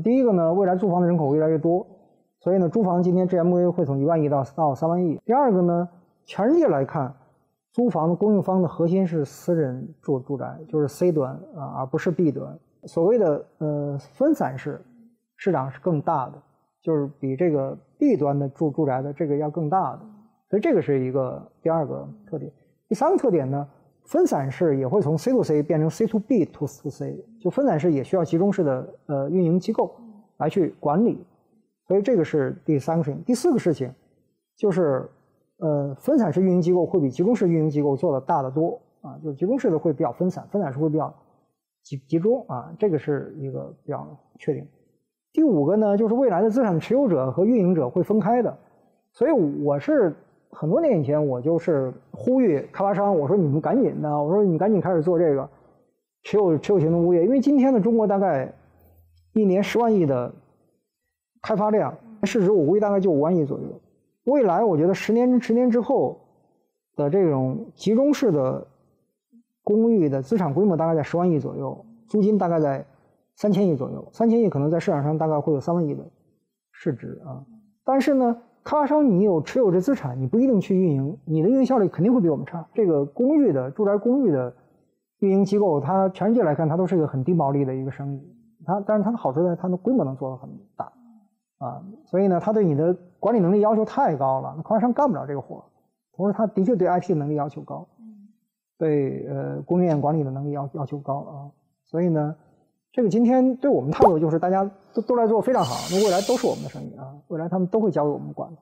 第一个呢，未来住房的人口越来越多，所以呢，住房今天 GMV 会从1万亿到3万亿。第二个呢，全世界来看，租房的供应方的核心是私人住宅，就是 C 端啊，而不是 B 端。所谓的分散式市场是更大的，就是比这个 B 端的住宅的这个要更大的。所以这个是一个第二个特点。第三个特点呢，分散式也会从 C to C 变成 C to B to C， 就分散式也需要集中式的运营机构来去管理，所以这个是第三个事情。第四个事情就是分散式运营机构会比集中式运营机构做的大得多啊，就是集中式的会比较分散，分散式会比较集中啊，这个是一个比较确定。第五个呢，就是未来的资产持有者和运营者会分开的，所以我是。很多年以前，我就是呼吁开发商，我说你们赶紧的，我说你们赶紧开始做这个持有型的物业，因为今天的中国大概一年10万亿的开发量，市值我估计大概就5万亿左右。未来我觉得十年之后的这种集中式的公寓的资产规模大概在10万亿左右，租金大概在3000亿左右，3000亿可能在市场上大概会有3万亿的市值啊，但是呢。开发商，你有持有这资产，你不一定去运营，你的运营效率肯定会比我们差。这个住宅公寓的运营机构，它全世界来看，它都是一个很低毛利的一个生意。但是它的好处在它的规模能做得很大啊，所以呢，它对你的管理能力要求太高了，那开发商干不了这个活。同时，它的确对 IT 能力要求高，对供应链管理的能力要求高啊。所以呢，这个今天对我们态度就是大家。都来做非常好，那未来都是我们的生意啊！未来他们都会交给我们管的。